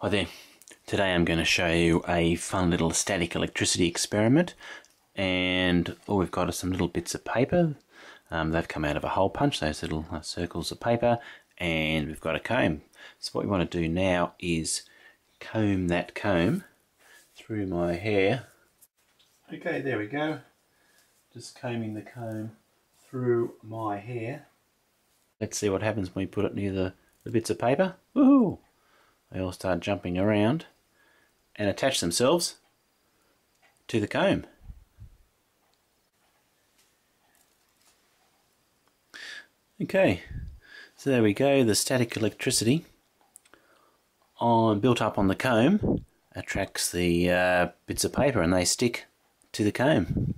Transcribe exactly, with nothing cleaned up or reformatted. Hi there, today I'm going to show you a fun little static electricity experiment, and all we've got are some little bits of paper. Um, they've come out of a hole punch, those little uh, circles of paper, and we've got a comb. So what we want to do now is comb that comb through my hair. Okay, there we go, just combing the comb through my hair. Let's see what happens when we put it near the, the bits of paper. Woohoo! They all start jumping around and attach themselves to the comb. Okay, so there we go, the static electricity on, built up on the comb attracts the uh, bits of paper and they stick to the comb.